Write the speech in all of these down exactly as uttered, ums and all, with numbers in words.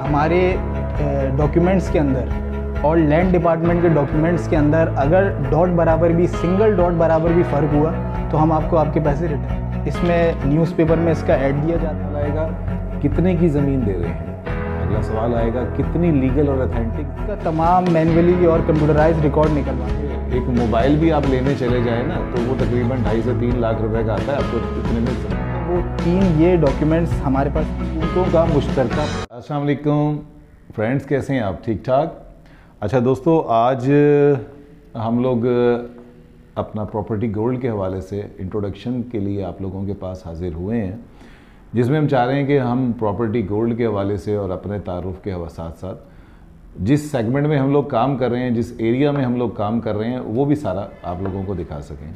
हमारे डॉक्यूमेंट्स के अंदर और लैंड डिपार्टमेंट के डॉक्यूमेंट्स के अंदर अगर डॉट बराबर भी सिंगल डॉट बराबर भी फ़र्क हुआ तो हम आपको आपके पैसे रिटर्न। इसमें न्यूज़पेपर में इसका ऐड दिया जाता रहेगा कितने की ज़मीन दे रहे हैं। अगला सवाल आएगा कितनी लीगल और ऑथेंटिक। इसका तमाम मैनुअली और कंप्यूटराइज रिकॉर्ड निकलवाएंगे। एक मोबाइल भी आप लेने चले जाए ना तो वो तकरीबन ढाई से तीन लाख रुपए का आता है। आपको कितने में वो तीन ये डॉक्यूमेंट्स हमारे पास तीनों का मुश्तरका। अस्सलाम वालेकुम फ्रेंड्स, कैसे हैं आप? ठीक ठाक। अच्छा दोस्तों, आज हम लोग अपना प्रॉपर्टी गोल्ड के हवाले से इंट्रोडक्शन के लिए आप लोगों के पास हाजिर हुए हैं, जिसमें हम चाह रहे हैं कि हम प्रॉपर्टी गोल्ड के हवाले से और अपने तारुफ के साथ साथ जिस सेगमेंट में हम लोग काम कर रहे हैं, जिस एरिया में हम लोग काम कर रहे हैं, वो भी सारा आप लोगों को दिखा सकें।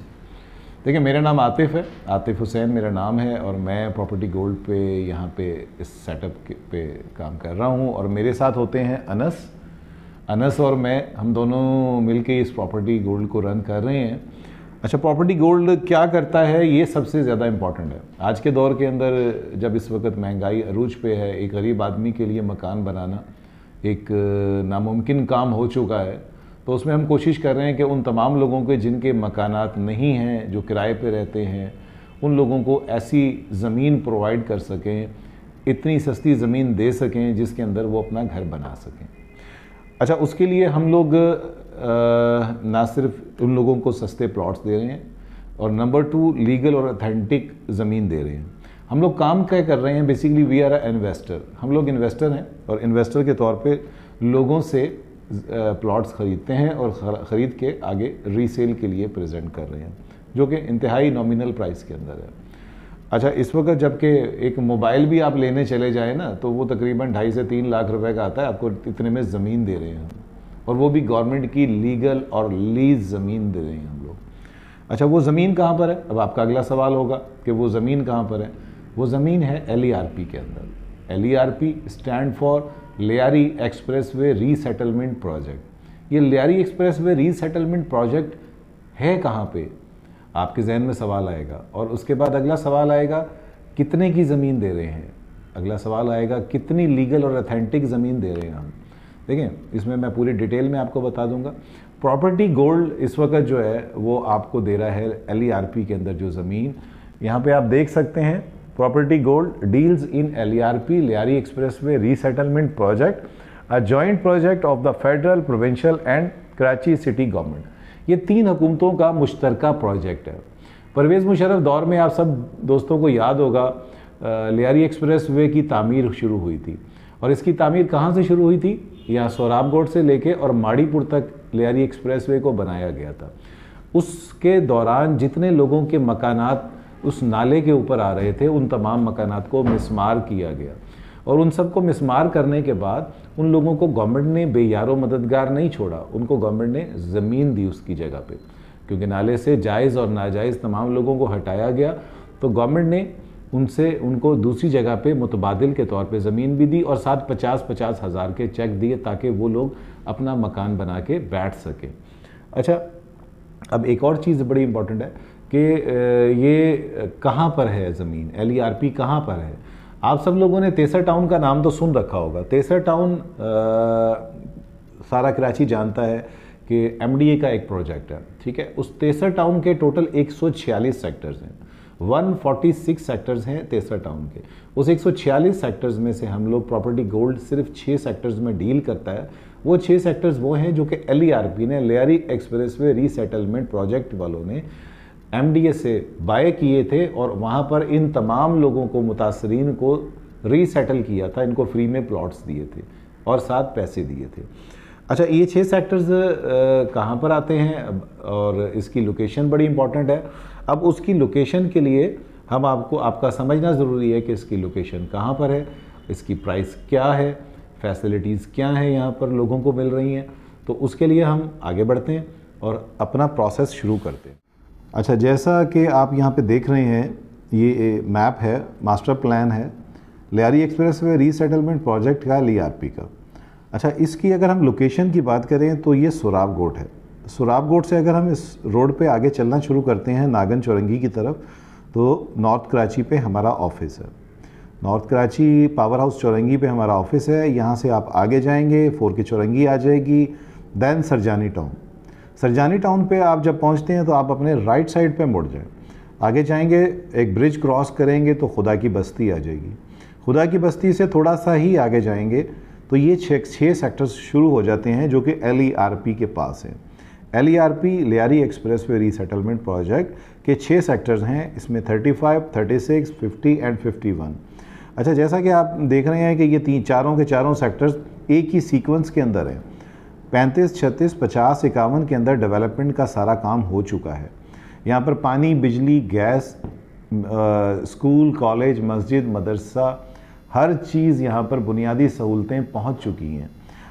देखिए, मेरा नाम आतिफ़ है, आतिफ़ हुसैन मेरा नाम है, और मैं प्रॉपर्टी गोल्ड पे यहाँ पे इस सेटअप पे काम कर रहा हूँ। और मेरे साथ होते हैं अनस। अनस और मैं, हम दोनों मिलके इस प्रॉपर्टी गोल्ड को रन कर रहे हैं। अच्छा, प्रॉपर्टी गोल्ड क्या करता है, ये सबसे ज़्यादा इम्पॉर्टेंट है आज के दौर के अंदर, जब इस वक्त महंगाई अरूज पे है। एक गरीब आदमी के लिए मकान बनाना एक नामुमकिन काम हो चुका है, तो उसमें हम कोशिश कर रहे हैं कि उन तमाम लोगों के जिनके मकानात नहीं हैं, जो किराए पे रहते हैं, उन लोगों को ऐसी ज़मीन प्रोवाइड कर सकें, इतनी सस्ती ज़मीन दे सकें जिसके अंदर वो अपना घर बना सकें। अच्छा, उसके लिए हम लोग ना सिर्फ उन लोगों को सस्ते प्लॉट्स दे रहे हैं, और नंबर टू लीगल और ऑथेंटिक ज़मीन दे रहे हैं। हम लोग काम क्या कर रहे हैं, basically we are a investor. हम लोग इन्वेस्टर हैं, और इन्वेस्टर के तौर पे लोगों से प्लॉट्स ख़रीदते हैं और ख़रीद के आगे रीसेल के लिए प्रेजेंट कर रहे हैं, जो कि इंतहाई नॉमिनल प्राइस के अंदर है। अच्छा, इस वक्त जबकि एक मोबाइल भी आप लेने चले जाए ना तो वो तकरीबन ढाई से तीन लाख रुपए का आता है। आपको इतने में ज़मीन दे रहे हैं, और वो भी गवर्नमेंट की लीगल और लीज ज़मीन दे रहे हैं हम लोग। अच्छा, वो ज़मीन कहाँ पर है? अब आपका अगला सवाल होगा कि वो ज़मीन कहाँ पर है। वो ज़मीन है एल ई आर पी के अंदर। L E R P stand for Lyari expressway resettlement project. ये लियारी एक्सप्रेसवे रीसेटलमेंट प्रोजेक्ट है कहाँ पे, आपके जहन में सवाल आएगा। और उसके बाद अगला सवाल आएगा कितने की ज़मीन दे रहे हैं। अगला सवाल आएगा कितनी लीगल और ऑथेंटिक ज़मीन दे रहे हैं हम। देखें, इसमें मैं पूरी डिटेल में आपको बता दूंगा। प्रॉपर्टी गोल्ड इस वक्त जो है वो आपको दे रहा है एल ई आर पी के अंदर जो ज़मीन। यहाँ पर आप देख सकते हैं, property gold deals in L E R P Lyari expressway resettlement project, a joint project of the federal, provincial and Karachi city government. ये तीन हुकूमतों का मुश्तरका प्रोजेक्ट है। परवेज़ मुशर्रफ दौर में आप सब दोस्तों को याद होगा लियारी एक्सप्रेसवे की तामीर शुरू हुई थी, और इसकी तामीर कहाँ से शुरू हुई थी? यहाँ सोहराब गोठ से लेके और माड़ीपुर तक लियारी एक्सप्रेसवे को बनाया गया था। उसके दौरान जितने लोगों के मकानात उस नाले के ऊपर आ रहे थे, उन तमाम मकानात को मिसमार किया गया, और उन सबको मिसमार करने के बाद उन लोगों को गवर्नमेंट ने बेयारो मददगार नहीं छोड़ा। उनको गवर्नमेंट ने ज़मीन दी उसकी जगह पे, क्योंकि नाले से जायज़ और नाजायज़ तमाम लोगों को हटाया गया, तो गवर्नमेंट ने उनसे उनको दूसरी जगह पे मुतबादिल के तौर पे ज़मीन भी दी, और साथ पचास पचास हज़ार के चेक दिए ताकि वो लोग अपना मकान बना के बैठ सकें। अच्छा, अब एक और चीज़ बड़ी इंपॉर्टेंट है कि ये कहाँ पर है ज़मीन, एल ई आर पी कहाँ पर है। आप सब लोगों ने तैसर टाउन का नाम तो सुन रखा होगा। तैसर टाउन सारा कराची जानता है कि एम डी ए का एक प्रोजेक्ट है, ठीक है। उस तैसर टाउन के टोटल एक सौ छियालीस सेक्टर्स हैं, एक सौ छियालीस सेक्टर्स हैं तैसर टाउन के। उस एक सौ छियालीस सेक्टर्स में से हम लोग प्रॉपर्टी गोल्ड सिर्फ छह सेक्टर्स में डील करता है। वो छह सेक्टर्स वो हैं जो कि एल ई आर पी ने, लियारी एक्सप्रेसवे रीसेटलमेंट प्रोजेक्ट वालों ने एम डी ए से बाय किए थे, और वहाँ पर इन तमाम लोगों को, मुतासरीन को रीसेटल किया था। इनको फ्री में प्लॉट्स दिए थे और साथ पैसे दिए थे। अच्छा, ये छः सेक्टर्स कहाँ पर आते हैं और इसकी लोकेशन बड़ी इंपॉर्टेंट है। अब उसकी लोकेशन के लिए हम आपको, आपका समझना ज़रूरी है कि इसकी लोकेशन कहाँ पर है, इसकी प्राइस क्या है, फैसिलिटीज़ क्या हैं यहाँ पर लोगों को मिल रही हैं। तो उसके लिए हम आगे बढ़ते हैं और अपना प्रोसेस शुरू करते हैं। अच्छा, जैसा कि आप यहाँ पे देख रहे हैं, ये मैप है, मास्टर प्लान है लियारी एक्सप्रेसवे रीसेटलमेंट प्रोजेक्ट का, एलईआरपी का। अच्छा, इसकी अगर हम लोकेशन की बात करें तो ये सोहराब गोठ है। सोहराब गोठ से अगर हम इस रोड पे आगे चलना शुरू करते हैं नागन चौरंगी की तरफ, तो नॉर्थ कराची पे हमारा ऑफिस है। North Karachi power house Chowrangi पे हमारा ऑफिस है, यहाँ से आप आगे जाएंगे फोर के चौरंगी आ जाएगी, then Surjani town. Surjani town पे आप जब पहुँचते हैं तो आप अपने राइट साइड पे मुड़ जाएं, आगे जाएंगे एक ब्रिज क्रॉस करेंगे तो खुदा की बस्ती आ जाएगी। खुदा की बस्ती से थोड़ा सा ही आगे जाएंगे तो ये छः छः सेक्टर्स शुरू हो जाते हैं जो कि एल ई आर पी के पास हैं। L E R P Lyari expressway resettlement project के छः सेक्टर्स हैं, इसमें पैंतीस, छत्तीस, पचास एंड इक्यावन। अच्छा, जैसा कि आप देख रहे हैं कि ये तीन चारों के चारों सेक्टर्स एक ही सीक्वेंस के अंदर हैं। पैंतीस, छत्तीस, पचास, इक्यावन के अंदर डेवलपमेंट का सारा काम हो चुका है। यहाँ पर पानी, बिजली, गैस, स्कूल, कॉलेज, मस्जिद, मदरसा, हर चीज़ यहाँ पर बुनियादी सहूलतें पहुँच चुकी हैं।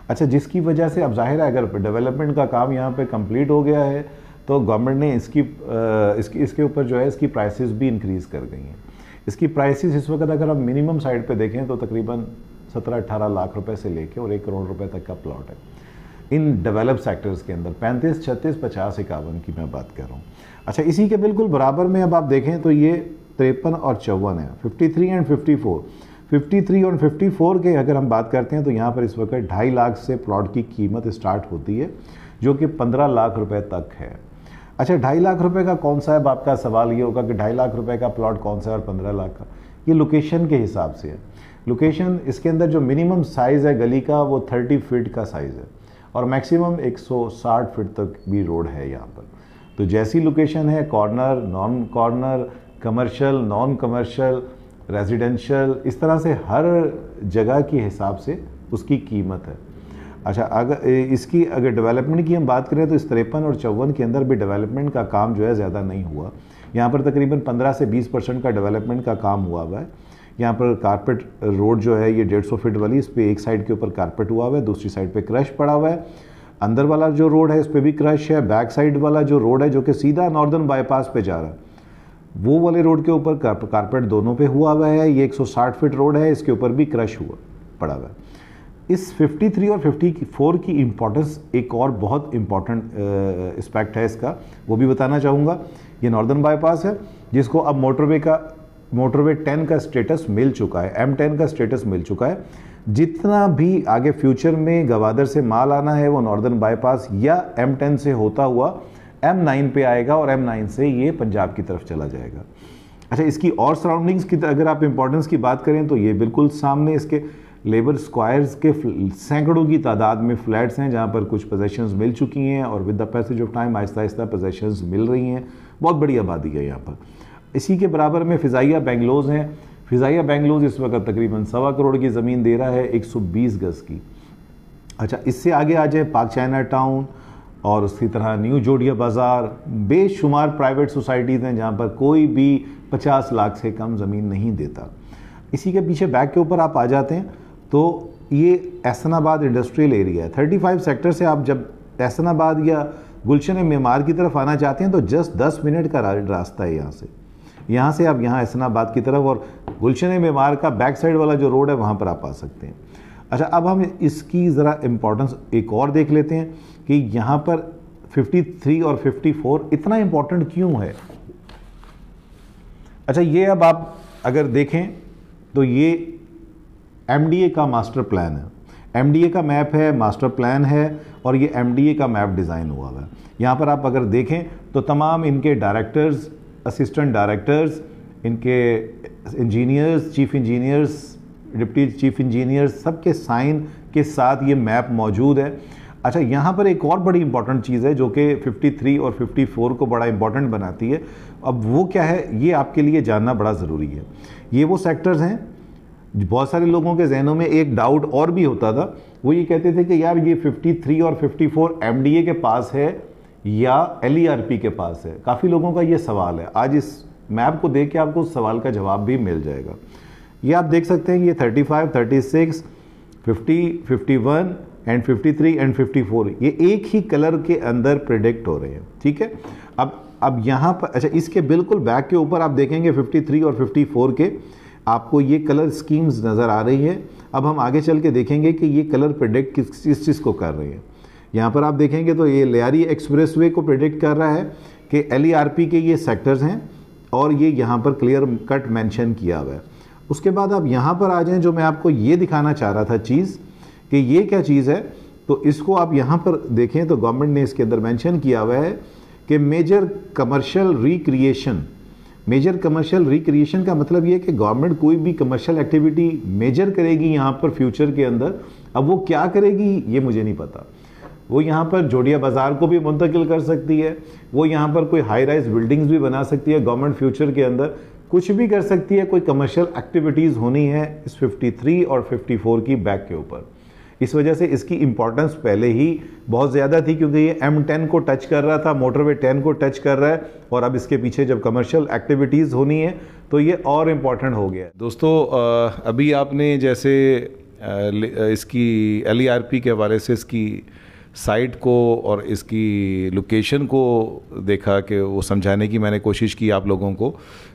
अच्छा, जिसकी वजह से अब जाहिर है अगर डेवलपमेंट का काम यहाँ पे कंप्लीट हो गया है तो गवर्नमेंट ने इसकी इसकी इसके ऊपर जो है इसकी प्राइसेस भी इंक्रीज़ कर गई हैं। इसकी प्राइसेस इस वक्त अगर आप मिनिमम साइड पे देखें तो तकरीबन सत्रह अठारह लाख रुपए से लेके और एक करोड़ रुपए तक का प्लॉट है इन डेवलप सेक्टर्स के अंदर। पैंतीस, छत्तीस, पचास, इक्यावन की मैं बात कर रहा हूँ। अच्छा, इसी के बिल्कुल बराबर में अब आप देखें तो ये तिरपन और चौवन है, तिरेपन एंड चौवन। तिरेपन और चौवन के अगर हम बात करते हैं तो यहाँ पर इस वक्त ढाई लाख से प्लॉट की कीमत स्टार्ट होती है जो कि पंद्रह लाख रुपए तक है। अच्छा, ढाई लाख रुपए का कौन सा है, आपका सवाल ये होगा कि ढाई लाख रुपए का प्लॉट कौन सा है और पंद्रह लाख का? ये लोकेशन के हिसाब से है। लोकेशन इसके अंदर जो मिनिमम साइज़ है गली का वो थर्टी फीट का साइज़ है और मैक्सिमम एक सौ साठ फीट तक भी रोड है यहाँ पर। तो जैसी लोकेशन है, corner, non corner, commercial, non commercial, residential, इस तरह से हर जगह के हिसाब से उसकी कीमत है। अच्छा, अगर इसकी अगर डेवलपमेंट की हम बात करें तो इस तिरपन और चौवन के अंदर भी डेवलपमेंट का काम जो है ज़्यादा नहीं हुआ। यहाँ पर तकरीबन पंद्रह से बीस परसेंट का डेवलपमेंट का काम हुआ हुआ है। यहाँ पर कारपेट रोड जो है ये डेढ़ सौ फीट वाली, इस पर एक साइड के ऊपर कारपेट हुआ हुआ है, दूसरी साइड पे क्रश पड़ा हुआ है। अंदर वाला जो रोड है इस पर भी क्रश है। बैक साइड वाला जो रोड है जो कि सीधा नॉर्दर्न बाईपास पर जा रहा है वो वाले रोड के ऊपर कारपेट दोनों पे हुआ हुआ है। ये एक सौ साठ फीट रोड है, इसके ऊपर भी क्रश हुआ पड़ा हुआ है। इस तिरेपन और चौवन की इम्पोर्टेंस एक और बहुत इम्पॉर्टेंट एस्पेक्ट है इसका, वो भी बताना चाहूँगा। ये नॉर्दर्न बाईपास है जिसको अब मोटरवे का मोटरवे टेन का स्टेटस मिल चुका है, एम टेन का स्टेटस मिल चुका है। जितना भी आगे फ्यूचर में गवादर से माल आना है वो नॉर्दर्न बाईपास या एम टेन से होता हुआ एम नाइन पे आएगा और एम नाइन से ये पंजाब की तरफ चला जाएगा। अच्छा, इसकी और सराउंडिंग्स की अगर आप इम्पोर्टेंस की बात करें तो ये बिल्कुल सामने इसके लेबर स्क्वायर्स के सैकड़ों की तादाद में फ्लैट्स हैं जहाँ पर कुछ पोजेशंस मिल चुकी हैं और with the passage of time आहिस्ता आहिस्ता पोजेशंस मिल रही हैं। बहुत बड़ी आबादी है यहाँ पर। इसी के बराबर में फिज़ाइया बेंगलोज़ हैं। फिज़ाइया बेंगलोज़ इस वक्त तकरीबन सवा करोड़ की ज़मीन दे रहा है, एक सौ बीस गज़ की। अच्छा, इससे आगे आ जाए पाक चाइना टाउन और उसी तरह न्यू जोडिया बाज़ार, बेशुमार प्राइवेट सोसाइटीज़ हैं जहाँ पर कोई भी पचास लाख से कम ज़मीन नहीं देता। इसी के पीछे बैक के ऊपर आप आ जाते हैं तो ये एसनाबाद इंडस्ट्रियल एरिया है। पैंतीस सेक्टर से आप जब एसनाबाद या गुलशन-ए-मेमार की तरफ आना चाहते हैं तो जस्ट दस मिनट का रास्ता है यहाँ से। यहाँ से आप यहाँ एसनाबाद की तरफ और गुलशन-ए-मेमार का बैक साइड वाला जो रोड है वहाँ पर आप आ सकते हैं। अच्छा, अब हम इसकी ज़रा इम्पोर्टेंस एक और देख लेते हैं कि यहाँ पर तिरेपन और चौवन इतना इम्पोर्टेंट क्यों है। अच्छा, ये अब आप अगर देखें तो ये एम डी ए का मास्टर प्लान है, एम डी ए का मैप है, मास्टर प्लान है और ये एम डी ए का मैप डिज़ाइन हुआ है। यहाँ पर आप अगर देखें तो तमाम इनके डायरेक्टर्स, असिस्टेंट डायरेक्टर्स, इनके engineers, chief engineers, deputy chief engineer, सबके साइन के साथ ये मैप मौजूद है। अच्छा, यहाँ पर एक और बड़ी इंपॉर्टेंट चीज़ है जो कि तिरेपन और चौवन को बड़ा इंपॉर्टेंट बनाती है। अब वो क्या है ये आपके लिए जानना बड़ा ज़रूरी है। ये वो सेक्टर्स हैं, बहुत सारे लोगों के जहनों में एक डाउट और भी होता था, वो ये कहते थे कि यार ये तिरेपन और चौवन एम डी ए के पास है या एल ई आर पी के पास है। काफ़ी लोगों का ये सवाल है, आज इस मैप को देख के आपको उस सवाल का जवाब भी मिल जाएगा। ये आप देख सकते हैं कि ये पैंतीस, छत्तीस, पचास, इक्यावन एंड तिरेपन एंड चौवन ये एक ही कलर के अंदर प्रेडिक्ट हो रहे हैं, ठीक है। अब अब यहाँ पर अच्छा, इसके बिल्कुल बैक के ऊपर आप देखेंगे तिरेपन और चौवन के आपको ये कलर स्कीम्स नज़र आ रही है। अब हम आगे चल के देखेंगे कि ये कलर प्रेडिक्ट किस किस चीज़ को कर रहे हैं। यहाँ पर आप देखेंगे तो ये लियारी एक्सप्रेसवे को प्रेडिक्ट कर रहा है कि एल ई आर पी के ये सेक्टर्स हैं और ये यहाँ पर क्लियर कट मैंशन किया हुआ है। उसके बाद आप यहाँ पर आ जाएँ, जो मैं आपको ये दिखाना चाह रहा था चीज़ कि ये क्या चीज़ है, तो इसको आप यहाँ पर देखें तो गवर्नमेंट ने इसके अंदर मेंशन किया हुआ है कि major commercial recreation. Major commercial recreation का मतलब ये है कि गवर्नमेंट कोई भी कमर्शियल एक्टिविटी मेजर करेगी यहाँ पर फ्यूचर के अंदर, अब वो क्या करेगी ये मुझे नहीं पता। वो यहाँ पर जोड़िया बाज़ार को भी मुंतकिल कर सकती है, वो यहाँ पर कोई हाई राइज बिल्डिंग्स भी बना सकती है, गवर्नमेंट फ्यूचर के अंदर कुछ भी कर सकती है। कोई कमर्शियल एक्टिविटीज़ होनी है इस तिरेपन और चौवन की बैक के ऊपर, इस वजह से इसकी इम्पॉर्टेंस पहले ही बहुत ज़्यादा थी, क्योंकि ये एम टेन को टच कर रहा था, मोटरवे टेन को टच कर रहा है, और अब इसके पीछे जब कमर्शियल एक्टिविटीज़ होनी है तो ये और इम्पॉर्टेंट हो गया है। दोस्तों अभी आपने जैसे इसकी एल ई आर पी के हवाले से इसकी साइट को और इसकी लोकेशन को देखा, कि वो समझाने की मैंने कोशिश की आप लोगों को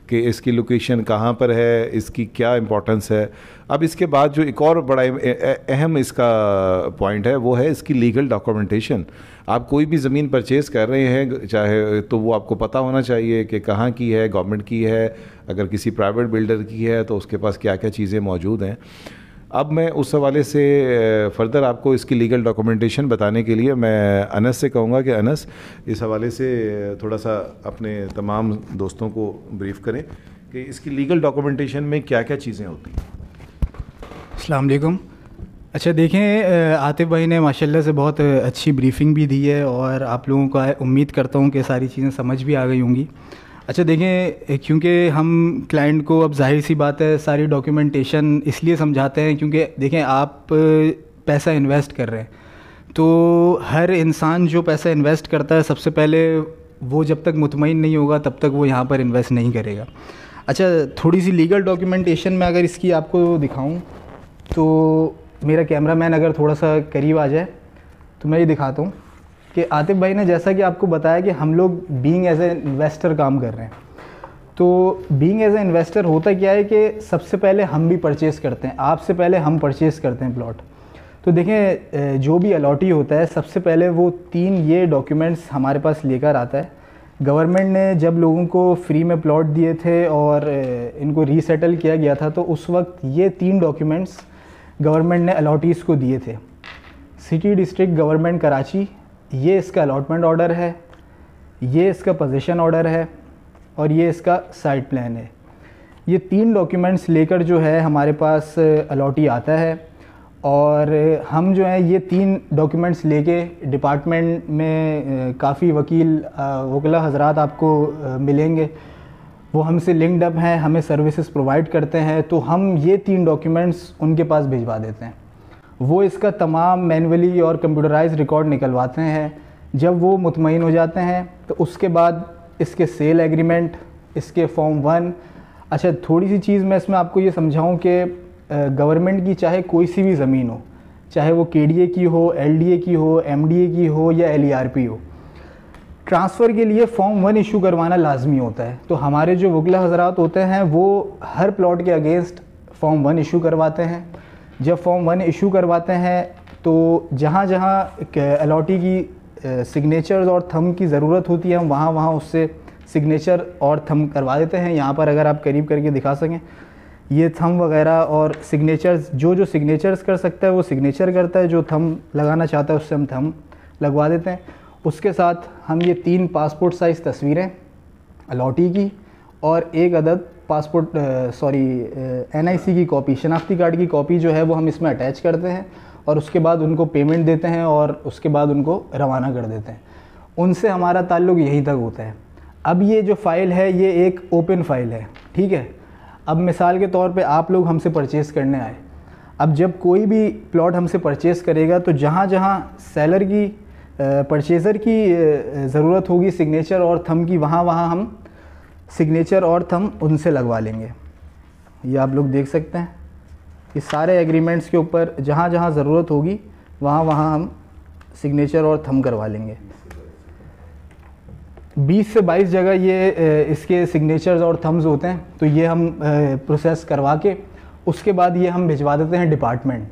कि इसकी लोकेशन कहाँ पर है, इसकी क्या इम्पोर्टेंस है। अब इसके बाद जो एक और बड़ा अहम इसका पॉइंट है वो है इसकी लीगल डॉक्यूमेंटेशन। आप कोई भी ज़मीन परचेज़ कर रहे हैं चाहे तो वो आपको पता होना चाहिए कि कहाँ की है, गवर्नमेंट की है, अगर किसी प्राइवेट बिल्डर की है तो उसके पास क्या क्या चीज़ें मौजूद हैं। अब मैं उस हवाले से फर्दर आपको इसकी लीगल डॉक्यूमेंटेशन बताने के लिए मैं अनस से कहूँगा कि अनस इस हवाले से थोड़ा सा अपने तमाम दोस्तों को ब्रीफ़ करें कि इसकी लीगल डॉक्यूमेंटेशन में क्या क्या चीज़ें होती हैं। अस्सलाम वालेकुम। अच्छा देखें, आतिफ भाई ने माशाल्लाह से बहुत अच्छी ब्रीफिंग भी दी है और आप लोगों का उम्मीद करता हूँ कि सारी चीज़ें समझ भी आ गई होंगी। अच्छा देखें, क्योंकि हम क्लाइंट को अब जाहिर सी बात है सारी डॉक्यूमेंटेशन इसलिए समझाते हैं क्योंकि देखें आप पैसा इन्वेस्ट कर रहे हैं, तो हर इंसान जो पैसा इन्वेस्ट करता है सबसे पहले वो जब तक मुतमईन नहीं होगा तब तक वो यहाँ पर इन्वेस्ट नहीं करेगा। अच्छा थोड़ी सी लीगल डॉक्यूमेंटेशन में अगर इसकी आपको दिखाऊँ तो मेरा कैमरा मैन अगर थोड़ा सा करीब आ जाए तो मैं ये दिखाता हूँ कि आतिफ भाई ने जैसा कि आपको बताया कि हम लोग बीइंग एज ए इन्वेस्टर काम कर रहे हैं, तो बीइंग एज ए इन्वेस्टर होता क्या है कि सबसे पहले हम भी परचेज़ करते हैं, आपसे पहले हम परचेज़ करते हैं प्लॉट। तो देखें जो भी अलॉटी होता है सबसे पहले वो तीन ये डॉक्यूमेंट्स हमारे पास लेकर आता है। गवर्नमेंट ने जब लोगों को फ्री में प्लॉट दिए थे और इनको रीसेटल किया गया था तो उस वक्त ये तीन डॉक्यूमेंट्स गवर्नमेंट ने अलॉटीज़ को दिए थे। सिटी डिस्ट्रिक्ट गवर्नमेंट कराची, ये इसका अलॉटमेंट ऑर्डर है, ये इसका पोजीशन ऑर्डर है और ये इसका साइट प्लान है। ये तीन डॉक्यूमेंट्स लेकर जो है हमारे पास अलॉटी आता है और हम जो है ये तीन डॉक्यूमेंट्स लेके डिपार्टमेंट में काफ़ी वकील वकला हजरात आपको मिलेंगे, वो हमसे लिंक्ड अप हैं, हमें सर्विसेज प्रोवाइड करते हैं, तो हम ये तीन डॉक्यूमेंट्स उनके पास भिजवा देते हैं। वो इसका तमाम मैनुअली और कंप्यूटराइज रिकॉर्ड निकलवाते हैं। जब वो मुतमईन हो जाते हैं तो उसके बाद इसके सेल एग्रीमेंट, इसके फॉर्म वन। अच्छा थोड़ी सी चीज़ मैं इसमें आपको ये समझाऊं कि गवर्नमेंट की चाहे कोई सी भी ज़मीन हो, चाहे वो के डी ए की हो, एल डी ए की हो, एम डी ए की हो या एल ई आर पी हो, ट्रांसफ़र के लिए फॉर्म वन इशू करवाना लाजमी होता है। तो हमारे जो वकला हजरात होते हैं वो हर प्लॉट के अगेंस्ट फॉर्म वन इशू करवाते हैं। जब फॉर्म वन इशू करवाते हैं तो जहाँ जहाँ अलॉटी की सिग्नेचर्स और थंब की ज़रूरत होती है हम वहाँ वहाँ उससे सिग्नेचर और थंब करवा देते हैं। यहाँ पर अगर आप करीब करके दिखा सकें, ये थंब वगैरह और सिग्नेचर्स, जो जो सिग्नेचर्स कर सकता है वो सिग्नेचर करता है, जो थंब लगाना चाहता है उससे हम थंब लगवा देते हैं। उसके साथ हम ये तीन पासपोर्ट साइज़ तस्वीरें अलॉटी की और एक अदद passport sorry N I C की कॉपी, शनाख्ती कार्ड की कॉपी जो है वो हम इसमें अटैच करते हैं और उसके बाद उनको पेमेंट देते हैं और उसके बाद उनको रवाना कर देते हैं। उनसे हमारा ताल्लुक़ यहीं तक होता है। अब ये जो फ़ाइल है ये एक ओपन फ़ाइल है, ठीक है। अब मिसाल के तौर पे आप लोग हमसे परचेज़ करने आए, अब जब कोई भी प्लॉट हमसे परचेज़ करेगा तो जहाँ जहाँ सेलर की परचेज़र की ज़रूरत होगी सिग्नेचर और थंब की, वहाँ वहाँ हम सिग्नेचर और थम उनसे लगवा लेंगे। ये आप लोग देख सकते हैं कि सारे एग्रीमेंट्स के ऊपर जहाँ जहाँ ज़रूरत होगी वहाँ वहाँ हम सिग्नेचर और थम करवा लेंगे। बीस से बाईस जगह ये इसके सिग्नेचर्स और थम्स होते हैं, तो ये हम प्रोसेस करवा के उसके बाद ये हम भिजवा देते हैं डिपार्टमेंट।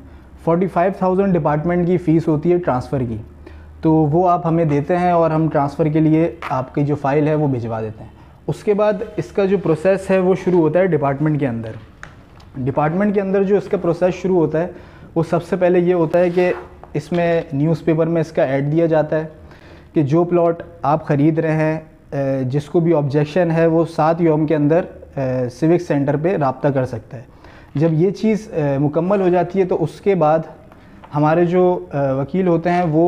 पैंतालीस हज़ार डिपार्टमेंट की फ़ीस होती है ट्रांसफ़र की, तो वो आप हमें देते हैं और हम ट्रांसफ़र के लिए आपकी जो फ़ाइल है वो भिजवा देते हैं। उसके बाद इसका जो प्रोसेस है वो शुरू होता है डिपार्टमेंट के अंदर। डिपार्टमेंट के अंदर जो इसका प्रोसेस शुरू होता है वो सबसे पहले ये होता है कि इसमें न्यूज़पेपर में इसका ऐड दिया जाता है कि जो प्लॉट आप ख़रीद रहे हैं जिसको भी ऑब्जेक्शन है वो सात योम के अंदर सिविक सेंटर पे राब्ता कर सकता है। जब ये चीज़ मुकम्मल हो जाती है तो उसके बाद हमारे जो वकील होते हैं वो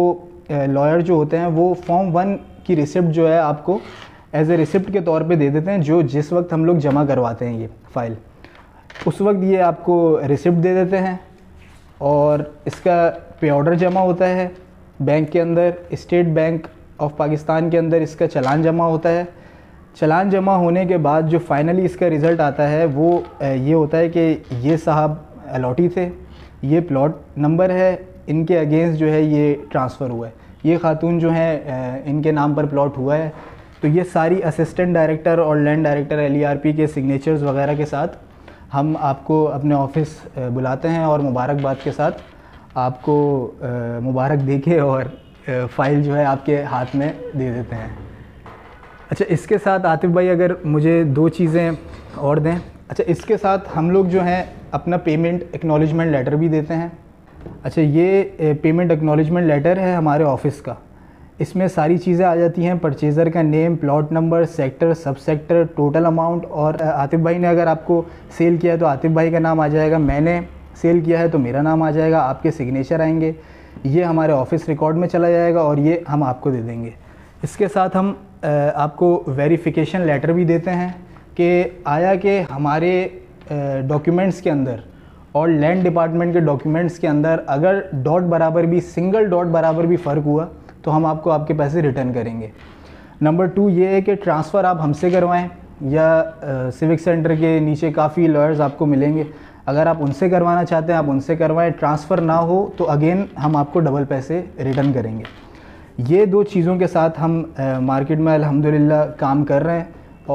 लॉयर जो होते हैं वो फॉर्म वन की रिसिप्ट जो है आपको एज ए रिसिप्ट के तौर पे दे देते हैं, जो जिस वक्त हम लोग जमा करवाते हैं ये फ़ाइल उस वक्त ये आपको रिसिप्ट दे देते हैं और इसका पे ऑर्डर जमा होता है बैंक के अंदर। स्टेट बैंक ऑफ पाकिस्तान के अंदर इसका चालान जमा होता है। चालान जमा होने के बाद जो फाइनली इसका रिज़ल्ट आता है वो ये होता है कि ये साहब अलॉटी थे, ये प्लॉट नंबर है, इनके अगेंस्ट जो है ये ट्रांसफ़र हुआ है, ये खातून जो है इनके नाम पर प्लॉट हुआ है। तो ये सारी असिस्टेंट डायरेक्टर और land director L E R P के सिग्नेचर्स वगैरह के साथ हम आपको अपने ऑफिस बुलाते हैं और मुबारकबाद के साथ आपको मुबारक देके और फाइल जो है आपके हाथ में दे देते हैं। अच्छा, इसके साथ आतिफ भाई अगर मुझे दो चीज़ें और दें। अच्छा, इसके साथ हम लोग जो हैं अपना पेमेंट एक्नॉलेजमेंट लेटर भी देते हैं। अच्छा, ये पेमेंट एक्नॉलेजमेंट लेटर है हमारे ऑफिस का। इसमें सारी चीज़ें आ जाती हैं, परचेज़र का नेम, प्लॉट नंबर, सेक्टर, सब सेक्टर, टोटल अमाउंट। और आतिफ भाई ने अगर आपको सेल किया है तो आतिफ भाई का नाम आ जाएगा, मैंने सेल किया है तो मेरा नाम आ जाएगा, आपके सिग्नेचर आएंगे, ये हमारे ऑफिस रिकॉर्ड में चला जाएगा और ये हम आपको दे देंगे। इसके साथ हम आपको वेरिफिकेशन लेटर भी देते हैं कि आया कि हमारे डॉक्यूमेंट्स के अंदर और लैंड डिपार्टमेंट के डॉक्यूमेंट्स के अंदर अगर डॉट बराबर भी, सिंगल डॉट बराबर भी फ़र्क हुआ तो हम आपको आपके पैसे रिटर्न करेंगे। नंबर टू ये है कि ट्रांसफ़र आप हमसे करवाएं या आ, सिविक सेंटर के नीचे काफ़ी लॉयर्स आपको मिलेंगे, अगर आप उनसे करवाना चाहते हैं आप उनसे करवाएं। ट्रांसफ़र ना हो तो अगेन हम आपको डबल पैसे रिटर्न करेंगे। ये दो चीज़ों के साथ हम आ, मार्केट में अल्हम्दुलिल्लाह काम कर रहे हैं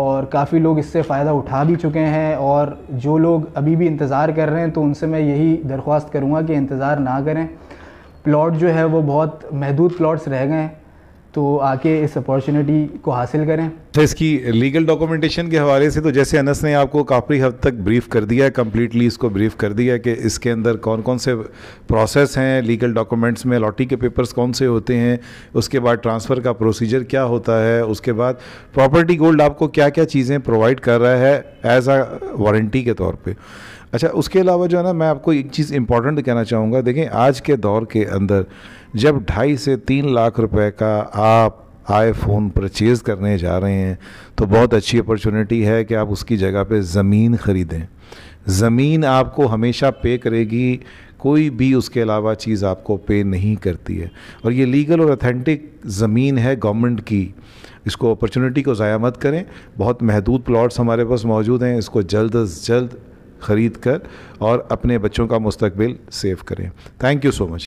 और काफ़ी लोग इससे फ़ायदा उठा भी चुके हैं और जो लोग अभी भी इंतज़ार कर रहे हैं तो उनसे मैं यही दरख्वास्त करूँगा कि इंतज़ार ना करें। प्लॉट जो है वो बहुत महदूद प्लॉट्स रह गए हैं तो आके इस अपॉर्चुनिटी को हासिल करें। इसकी लीगल डॉक्यूमेंटेशन के हवाले से तो जैसे अनस ने आपको काफ़ी हद तक ब्रीफ़ कर दिया है, कम्प्लीटली इसको ब्रीफ़ कर दिया है कि इसके अंदर कौन कौन से प्रोसेस हैं, लीगल डॉक्यूमेंट्स में अलॉटी के पेपर्स कौन से होते हैं, उसके बाद ट्रांसफ़र का प्रोसीजर क्या होता है, उसके बाद प्रॉपर्टी गोल्ड आपको क्या क्या चीज़ें प्रोवाइड कर रहा है एज़ आ वारंटी के तौर पर। अच्छा, उसके अलावा जो है ना मैं आपको एक चीज़ इंपॉर्टेंट कहना चाहूँगा। देखें, आज के दौर के अंदर जब ढाई से तीन लाख रुपए का आप आईफोन परचेज़ करने जा रहे हैं तो बहुत अच्छी अपॉर्चुनिटी है कि आप उसकी जगह पे ज़मीन ख़रीदें। ज़मीन आपको हमेशा पे करेगी, कोई भी उसके अलावा चीज़ आपको पे नहीं करती है और ये लीगल और ऑथेंटिक ज़मीन है गवर्नमेंट की। इसको अपॉर्चुनिटी को ज़ाया मत करें। बहुत महदूद प्लॉट्स हमारे पास मौजूद हैं, इसको जल्द अज़ जल्द ख़रीद कर और अपने बच्चों का मुस्तकबिल सेव करें। Thank you so much.